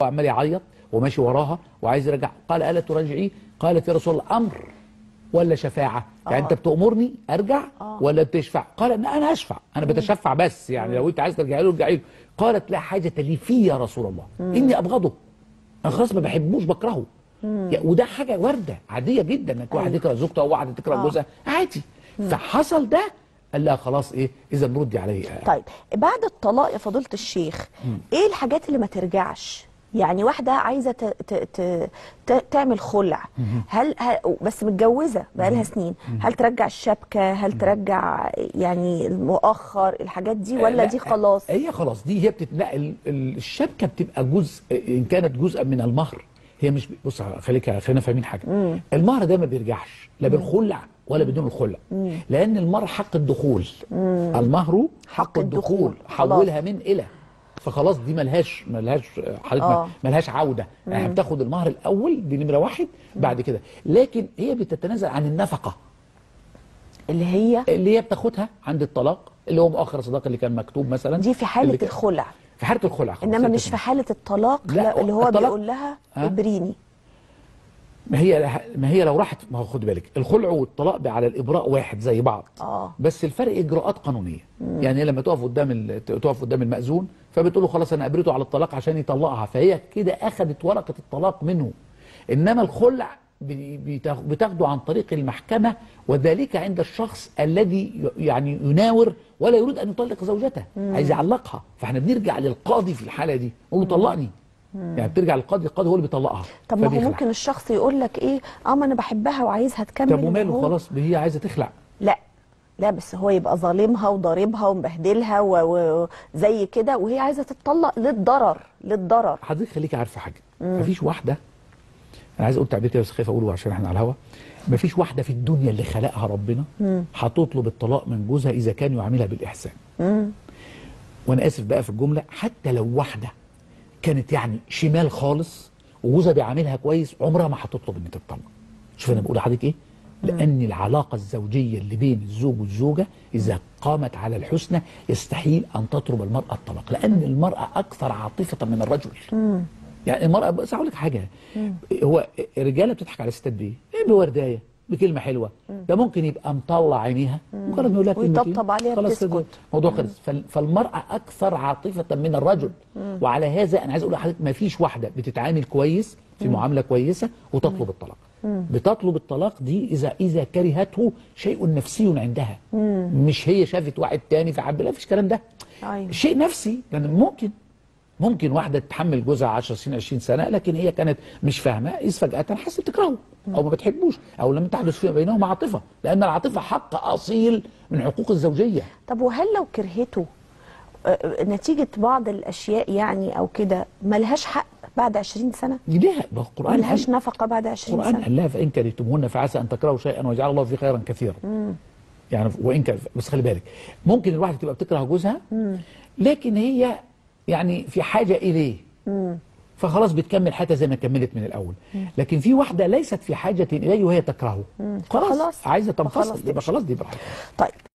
وعمال يعيط وماشي وراها وعايز يرجع. قال الا ترجعيه؟ قالت يا رسول الله امر ولا شفاعه؟ يعني انت بتامرني ارجع ولا بتشفع؟ قال انا اشفع، انا بتشفع بس، يعني لو انت عايز ترجع له ارجعي له. قالت لا حاجه لي فيه يا رسول الله، اني ابغضه، انا خلاص ما بحبوش بكرهه. وده حاجه وارده عاديه جدا، انك واحد يكره زوجته او واحده تكره جوزها عادي. فحصل ده قال لها خلاص ايه اذا بردي عليه. طيب بعد الطلاق يا فضيله الشيخ ايه الحاجات اللي ما ترجعش؟ يعني واحده عايزه تعمل خلع، هل بس متجوزه بقى لها سنين، هل ترجع الشبكه؟ هل ترجع يعني المؤخر الحاجات دي ولا دي خلاص؟ هي خلاص دي هي بتتنقل. الشبكه بتبقى جزء، ان كانت جزءا من المهر هي مش. بص خلينا فاهمين حاجه، المهر ده ما بيرجعش لا بالخلع ولا بدون الخلع، لان المهر حق الدخول. المهر حق الدخول، حولها من الى، فخلاص دي ملهاش حضرتك ملهاش عوده. يعني بتاخد المهر الاول دي نمره واحد، بعد كده لكن هي بتتنازل عن النفقه اللي هي بتاخدها عند الطلاق، اللي هو مؤخر الصداقه اللي كان مكتوب مثلا، دي في حاله الخلع. في حاله الخلع خلاص، انما مش في حاله الطلاق. لا اللي هو بيقول لها ابريني. ما هي لو راحت، ما هو خد بالك الخلع والطلاق على الإبراء واحد زي بعض، بس الفرق إجراءات قانونية. يعني لما تقف قدام المأذون فبتقول له خلاص أنا أبرته على الطلاق عشان يطلقها، فهي كده أخذت ورقة الطلاق منه. إنما الخلع بتاخده عن طريق المحكمة، وذلك عند الشخص الذي يعني يناور ولا يريد أن يطلق زوجته، عايز يعلقها، فاحنا بنرجع للقاضي في الحالة دي، قول له طلقني. يعني بترجع للقاضي، القاضي هو اللي بيطلقها. طب ما هو ممكن الشخص يقول لك ايه، ما انا بحبها وعايزها تكمل. طب وماله، خلاص هي عايزه تخلع. لا بس هو يبقى ظالمها وضاربها ومبهدلها وزي كده، وهي عايزه تتطلق للضرر. حضرتك خليكي عارفه حاجه، مفيش واحده، انا عايز اقول تعبير كده بس خايف اقوله عشان احنا على الهوا، مفيش واحده في الدنيا اللي خلقها ربنا هتطلب الطلاق من جوزها اذا كان يعاملها بالاحسان. وانا اسف بقى في الجمله، حتى لو واحده كانت يعني شمال خالص وجوزها بيعاملها كويس، عمرها ما هتطلب ان تتطلق. شوف انا بقول لحضرتك ايه؟ لان العلاقه الزوجيه اللي بين الزوج والزوجه اذا قامت على الحسنى يستحيل ان تطلب المراه الطلاق، لان المراه اكثر عاطفه من الرجل. يعني المراه، بس هقول لك حاجه، هو الرجاله بتضحك على الستات بايه؟ بوردايه، بكلمه حلوه، ده ممكن يبقى مطلع عينيها مجرد ما يقول لها كلمتين ويطبطب عليها بتسكت، الموضوع خلص. فالمراه اكثر عاطفه من الرجل، وعلى هذا انا عايز اقول لحضرتك ما فيش واحده بتتعامل كويس في معامله كويسه وتطلب الطلاق. بتطلب الطلاق دي اذا كرهته شيء نفسي عندها، مش هي شافت واحد تاني فحب، لا فيش الكلام ده. شيء نفسي، لان ممكن واحده تتحمل جوزها 10 سنين 20 سنه، لكن هي كانت مش فاهمه، اذ فجاه حست بتكرهه او ما بتحبوش، او لم تحدث فيما بينهم عاطفه، لان العاطفه حق اصيل من حقوق الزوجيه. طب وهل لو كرهته نتيجه بعض الاشياء يعني او كده، مالهاش حق بعد 20 سنه؟ ليها، ما القران مالهاش نفقه بعد 20 سنه. القران قال لها فان كرهتموهن فعسى ان تكرهوا شيئا ويجعل الله فيه خيرا كثيرا. يعني وان كان، بس خلي بالك ممكن الواحده تبقى بتكره جوزها لكن هي يعني في حاجه اليه، فخلاص بتكمل حياتها زي ما كملت من الاول. لكن في واحده ليست في حاجه اليه وهي تكرهه، خلاص عايزه تنفصل، يبقى خلاص دي براحتها. طيب.